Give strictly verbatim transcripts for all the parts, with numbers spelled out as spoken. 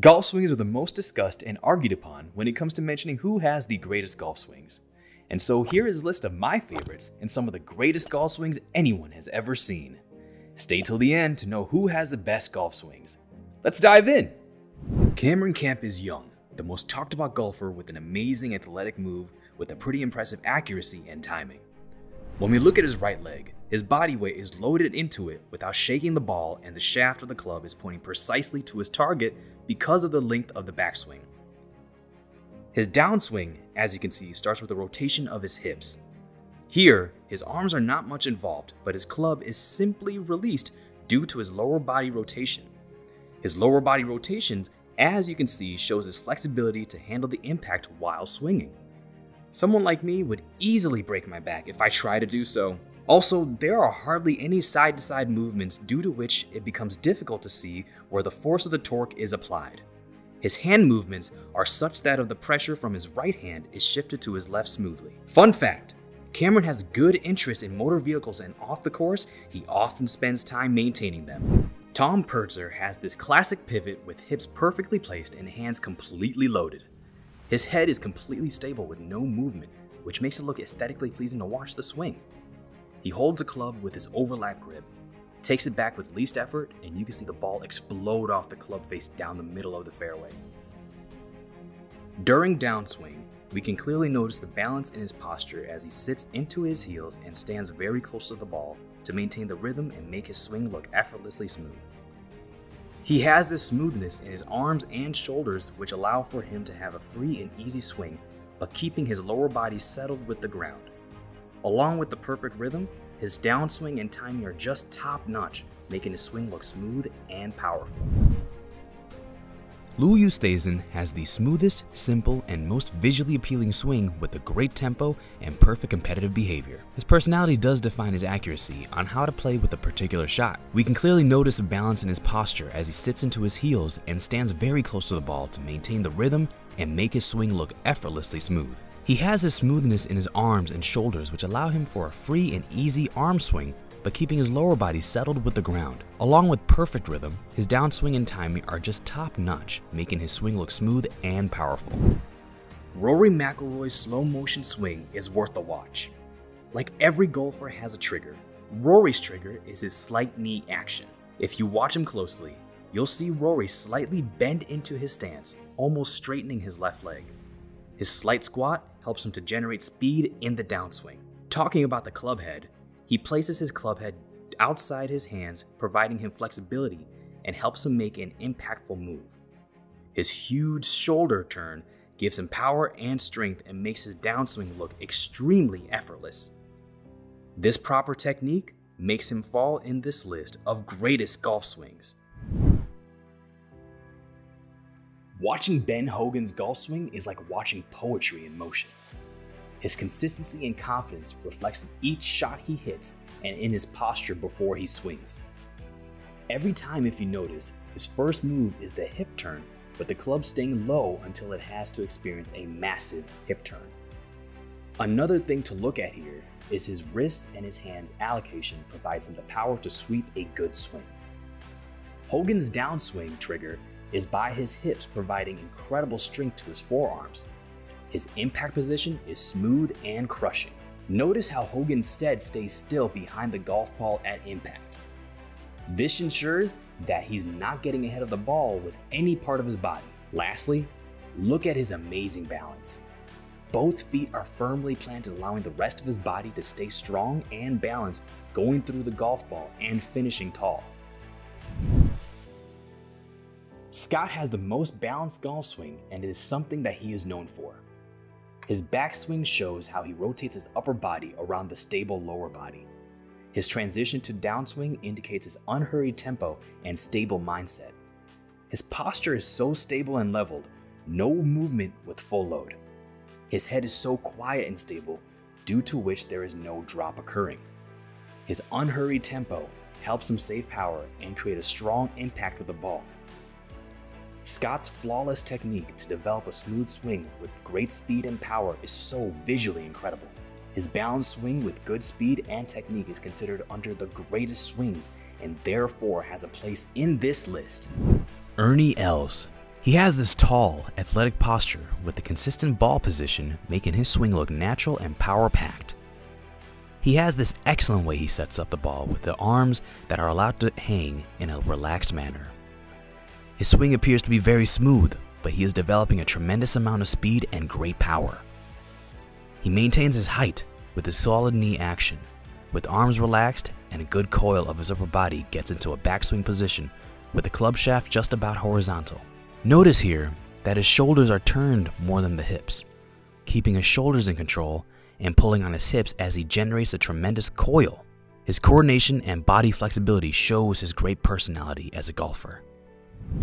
Golf swings are the most discussed and argued upon when it comes to mentioning who has the greatest golf swings. And so here is a list of my favorites and some of the greatest golf swings anyone has ever seen. Stay till the end to know who has the best golf swings. Let's dive in! Cameron Champ is young, the most talked about golfer with an amazing athletic move with a pretty impressive accuracy and timing. When we look at his right leg, his body weight is loaded into it without shaking the ball, and the shaft of the club is pointing precisely to his target because of the length of the backswing. His downswing, as you can see, starts with a rotation of his hips. Here, his arms are not much involved, but his club is simply released due to his lower body rotation. His lower body rotations, as you can see, shows his flexibility to handle the impact while swinging. Someone like me would easily break my back if I try to do so. Also, there are hardly any side-to-side movements due to which it becomes difficult to see where the force of the torque is applied. His hand movements are such that of the pressure from his right hand is shifted to his left smoothly. Fun fact, Cameron has good interest in motor vehicles, and off the course, he often spends time maintaining them. Tom Pertzer has this classic pivot with hips perfectly placed and hands completely loaded. His head is completely stable with no movement, which makes it look aesthetically pleasing to watch the swing. He holds a club with his overlap grip, takes it back with least effort, and you can see the ball explode off the club face down the middle of the fairway. During downswing, we can clearly notice the balance in his posture as he sits into his heels and stands very close to the ball to maintain the rhythm and make his swing look effortlessly smooth. He has this smoothness in his arms and shoulders which allow for him to have a free and easy swing, but keeping his lower body settled with the ground. Along with the perfect rhythm, his downswing and timing are just top-notch, making his swing look smooth and powerful. Lou Yu Stazen has the smoothest, simple, and most visually appealing swing with a great tempo and perfect competitive behavior. His personality does define his accuracy on how to play with a particular shot. We can clearly notice a balance in his posture as he sits into his heels and stands very close to the ball to maintain the rhythm and make his swing look effortlessly smooth. He has his smoothness in his arms and shoulders which allow him for a free and easy arm swing, but keeping his lower body settled with the ground. Along with perfect rhythm, his downswing and timing are just top-notch, making his swing look smooth and powerful. Rory McIlroy's slow-motion swing is worth a watch. Like every golfer has a trigger, Rory's trigger is his slight knee action. If you watch him closely, you'll see Rory slightly bend into his stance, almost straightening his left leg. His slight squat helps him to generate speed in the downswing. Talking about the club head, he places his club head outside his hands, providing him flexibility and helps him make an impactful move. His huge shoulder turn gives him power and strength and makes his downswing look extremely effortless. This proper technique makes him fall in this list of greatest golf swings. Watching Ben Hogan's golf swing is like watching poetry in motion. His consistency and confidence reflects in each shot he hits and in his posture before he swings. Every time, if you notice, his first move is the hip turn, but the club staying low until it has to experience a massive hip turn. Another thing to look at here is his wrists and his hands allocation provides him the power to sweep a good swing. Hogan's downswing trigger is by his hips, providing incredible strength to his forearms. His impact position is smooth and crushing. Notice how Hogan's stead stays still behind the golf ball at impact. This ensures that he's not getting ahead of the ball with any part of his body. Lastly, look at his amazing balance. Both feet are firmly planted, allowing the rest of his body to stay strong and balanced, going through the golf ball and finishing tall. Scott has the most balanced golf swing, and it is something that he is known for. His backswing shows how he rotates his upper body around the stable lower body. His transition to downswing indicates his unhurried tempo and stable mindset. His posture is so stable and leveled, no movement with full load. His head is so quiet and stable, due to which there is no drop occurring. His unhurried tempo helps him save power and create a strong impact with the ball. Scott's flawless technique to develop a smooth swing with great speed and power is so visually incredible. His balanced swing with good speed and technique is considered under the greatest swings and therefore has a place in this list. Ernie Els. He has this tall, athletic posture with the consistent ball position, making his swing look natural and power-packed. He has this excellent way he sets up the ball with the arms that are allowed to hang in a relaxed manner. His swing appears to be very smooth, but he is developing a tremendous amount of speed and great power. He maintains his height with a solid knee action, with arms relaxed and a good coil of his upper body gets into a backswing position with the club shaft just about horizontal. Notice here that his shoulders are turned more than the hips, keeping his shoulders in control and pulling on his hips as he generates a tremendous coil. His coordination and body flexibility shows his great personality as a golfer.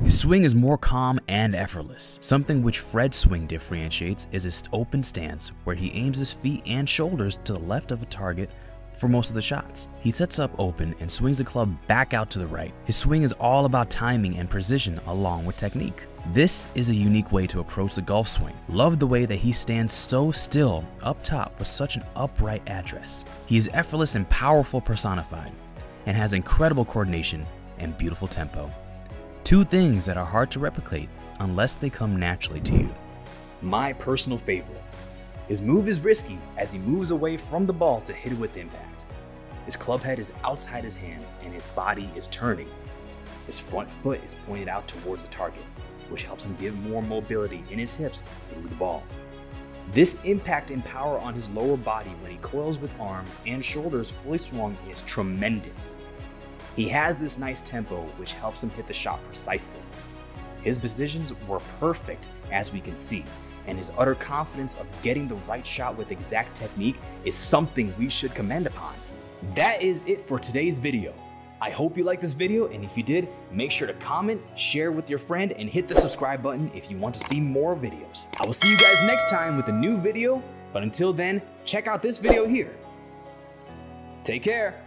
His swing is more calm and effortless. Something which Fred's swing differentiates is his open stance, where he aims his feet and shoulders to the left of a target for most of the shots. He sets up open and swings the club back out to the right. His swing is all about timing and precision along with technique. This is a unique way to approach the golf swing. Love the way that he stands so still up top with such an upright address. He is effortless and powerful personified, and has incredible coordination and beautiful tempo. Two things that are hard to replicate unless they come naturally to you. My personal favorite. His move is risky as he moves away from the ball to hit it with impact. His club head is outside his hands and his body is turning. His front foot is pointed out towards the target, which helps him give more mobility in his hips through the ball. This impact and power on his lower body when he coils with arms and shoulders fully swung is tremendous. He has this nice tempo which helps him hit the shot precisely. His positions were perfect as we can see, and his utter confidence of getting the right shot with exact technique is something we should commend upon. That is it for today's video. I hope you liked this video, and if you did, make sure to comment, share with your friend, and hit the subscribe button if you want to see more videos. I will see you guys next time with a new video, but until then, check out this video here. Take care.